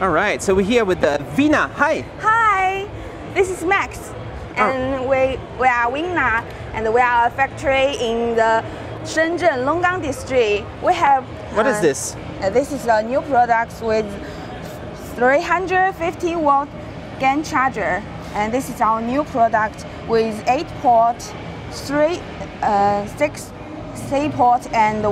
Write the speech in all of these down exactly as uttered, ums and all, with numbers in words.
All right, so we're here with the Vina. Hi. Hi. This is Max, and oh. we we are Vina, and we are a factory in the Shenzhen Longgang District. We have. What uh, is this? Uh, this is a new product with three hundred fifty watt GaN charger, and this is our new product with eight port, three, uh, six. C port and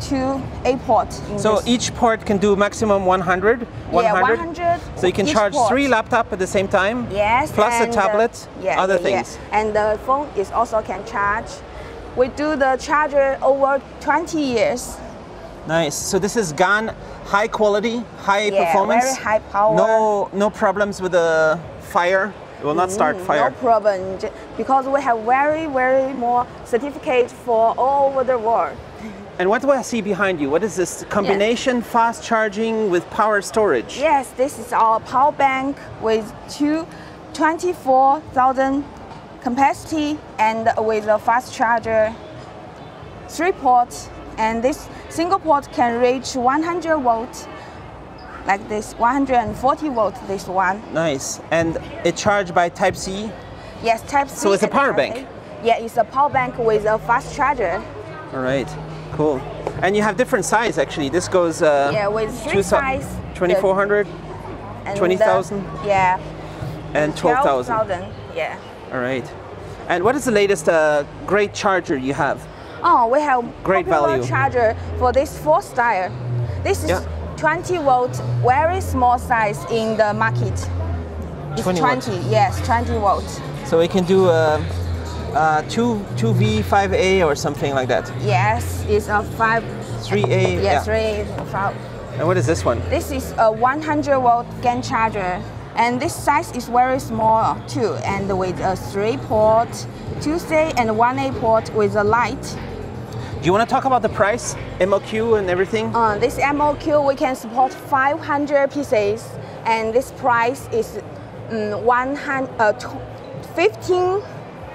two A port. So this. Each port can do maximum one hundred? one hundred. Yeah, one hundred. So you can charge port. three laptops at the same time? Yes. Plus a tablet, uh, yeah, other yeah, things. Yeah. And the phone is also can charge. We do the charger over twenty years. Nice. So this is GaN, high quality, high yeah, performance. Very high power. No, no problems with the fire. It will not start fire. No problem, because we have very, very more certificates for all over the world. And what do I see behind you? What is this combination yes. fast charging with power storage? Yes, this is our power bank with two twenty-four thousand capacity and with a fast charger, three ports, and this single port can reach one hundred volts. Like this, one hundred forty volts, this one. Nice. And it charged by Type C? Yes, Type C. So it's a power bank? Yeah, it's a power bank with a fast charger. All right, cool. And you have different size, actually. This goes... Uh, yeah, with three size. twenty-four hundred, twenty thousand? Yeah. And twelve thousand? twelve thousand, yeah. All right. And what is the latest uh, great charger you have? Oh, we have great value charger for this four style. This is... Yeah. twenty volt, very small size in the market. It's twenty, twenty yes, twenty volt. So it can do a, a two, two V, five A or something like that? Yes, it's a five, three A. Yes, yeah. three, five. And what is this one? This is a one hundred volt GaN charger. And this size is very small too. And with a three port, two C and one A port with a light. Do you want to talk about the price, M O Q and everything? Uh, this M O Q, we can support five hundred pieces, and this price is um, fifteen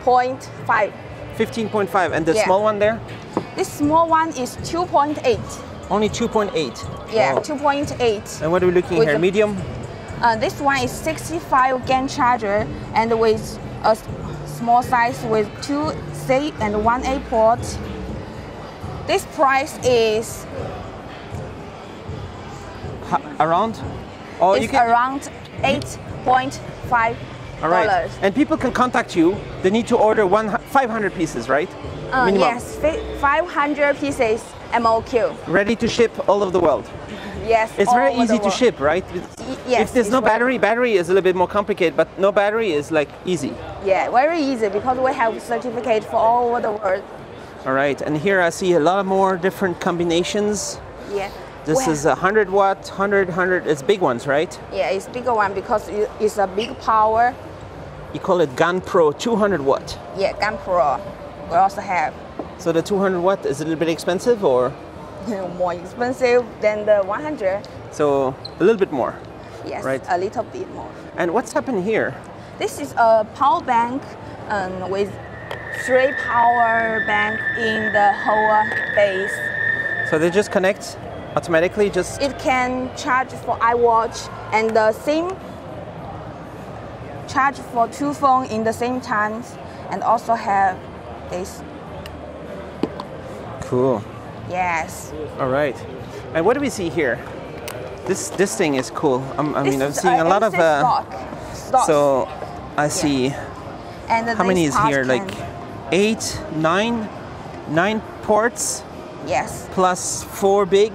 point five. fifteen point five, and the yeah. small one there? This small one is two point eight. Only two point eight? Yeah, wow. two point eight. And what are we looking with here, medium? Uh, this one is sixty-five GaN charger, and with a small size with two C and one A port. This price is around, oh, it's you can, around eight point five dollars. All right. And people can contact you. They need to order one, five hundred pieces, right? Uh, yes, five hundred pieces M O Q. Ready to ship all over the world. Yes. It's very easy to ship, right? Yes. If there's no battery, battery is a little bit more complicated, but no battery is like easy. Yeah, very easy because we have certificate for all over the world. All right, and here I see a lot more different combinations. Yeah. This well, is one hundred watt, one hundred, one hundred, it's big ones, right? Yeah, it's bigger one because it's a big power. You call it GaN Pro two hundred watt. Yeah, GaN Pro, we also have. So the two hundred watt is a little bit expensive or? More expensive than the one hundred. So a little bit more. Yes, right? A little bit more. And what's happened here? This is a power bank um, with three power bank in the whole base. So they just connect automatically? Just It can charge for iWatch and the same charge for two phones in the same time, and also have this. Cool. Yes. All right. And what do we see here? This this thing is cool. I'm, I this mean, I'm seeing a lot of... Uh, stock. Stock. So I see... Yeah. And how many is here? Like eight, nine, nine ports. Yes. Plus four big,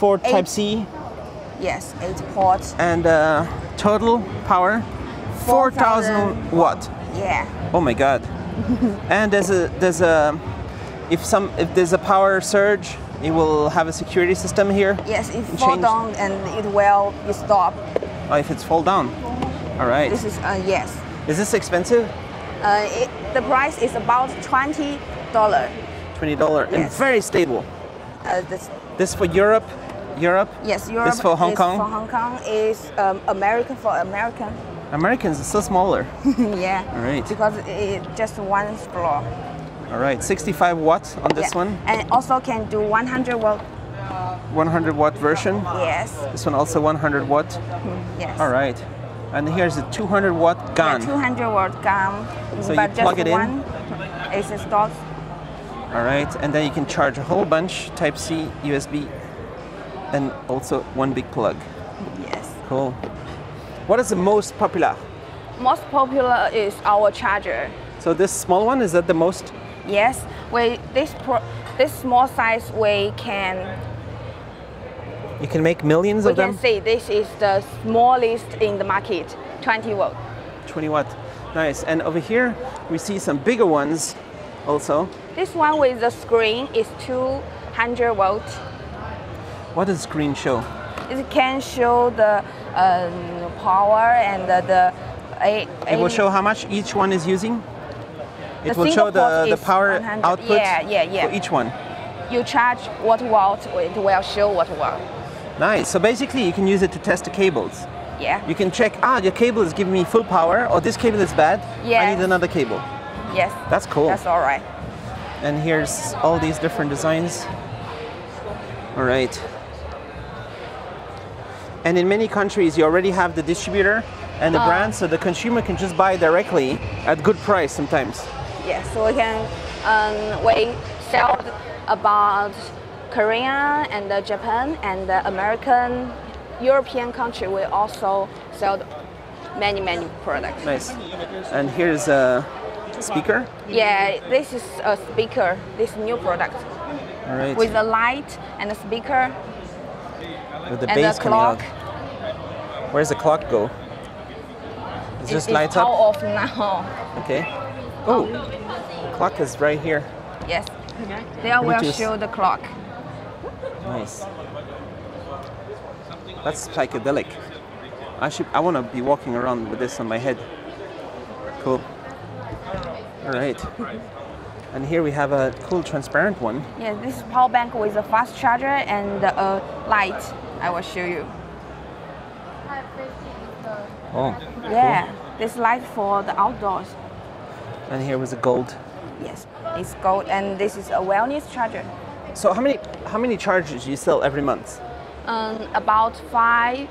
four eight. Type C. Yes, eight ports. And uh, total power, four thousand watt. Yeah. Oh my God. And there's a there's a if some if there's a power surge, it will have a security system here. Yes, it fall down and it will stop. Oh, if it's fall down. All right. This is uh, yes. Is this expensive? Uh, it, the price is about twenty dollars. twenty dollars, yes. And very stable. Uh, this, this for Europe? Europe? Yes, Europe. This for Hong is Kong? For Hong Kong is um, American for American. Americans are so smaller. Yeah. All right. Because it's just one floor. All right, sixty-five watts on this yeah. one. And also can do one hundred watt. one hundred watt version? Yes. This one also one hundred watt? Yes. All right. And here's a two hundred watt GaN. The two hundred watt GaN. So but you plug just it one in. It's a stock. All right. And then you can charge a whole bunch, Type C, U S B, and also one big plug. Yes. Cool. What is the most popular? Most popular is our charger. So this small one, is that the most? Yes. We, this, pro, this small size, we can... You can make millions we of them? We can see this is the smallest in the market, twenty watt. twenty watt, nice. And over here, we see some bigger ones also. This one with the screen is two hundred watt. What does screen show? It can show the um, power and the... the a, a it will show how much each one is using? It will show the, the power output yeah, yeah, yeah. for each one. You charge what watt, it will show what watt. Nice. So basically, you can use it to test the cables. Yeah. You can check, ah, your cable is giving me full power, or this cable is bad. Yes. I need another cable. Yes. That's cool. That's all right. And here's all these different designs. All right. And in many countries, you already have the distributor and the uh, brand, so the consumer can just buy directly at good price sometimes. Yes. So we can um, we sell about Korea and uh, Japan and uh, American, European country. We also sell many, many products. Nice. And here's a speaker? Yeah, this is a speaker, this new product. All right. With a light and a speaker. With the and bass the clock. Coming out. Where's the clock go? It's it just lights up? It's power off now. Okay. Oh, oh, clock is right here. Yes. Okay. There will show the clock. Nice. That's psychedelic. I should. I want to be walking around with this on my head. Cool. All right. And here we have a cool transparent one. Yeah, this is power bank with a fast charger and a light. I will show you. Oh. Yeah. Cool. This light for the outdoors. And here was a gold. Yes, it's gold, and this is a wellness charger. So how many how many chargers do you sell every month? Um, about five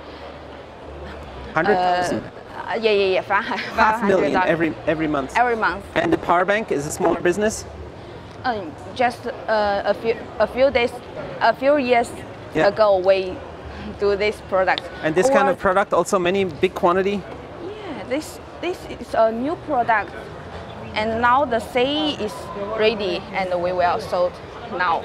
hundred thousand. Uh, yeah, yeah, yeah, five hundred thousand. Half million five hundred thousand. every every month. Every month. And the power bank is a smaller business. Um, just uh, a few a few days, a few years yeah. ago, we do this product. And this or, kind of product also many big quantity. Yeah, this this is a new product. And now the C is ready and we will sold now.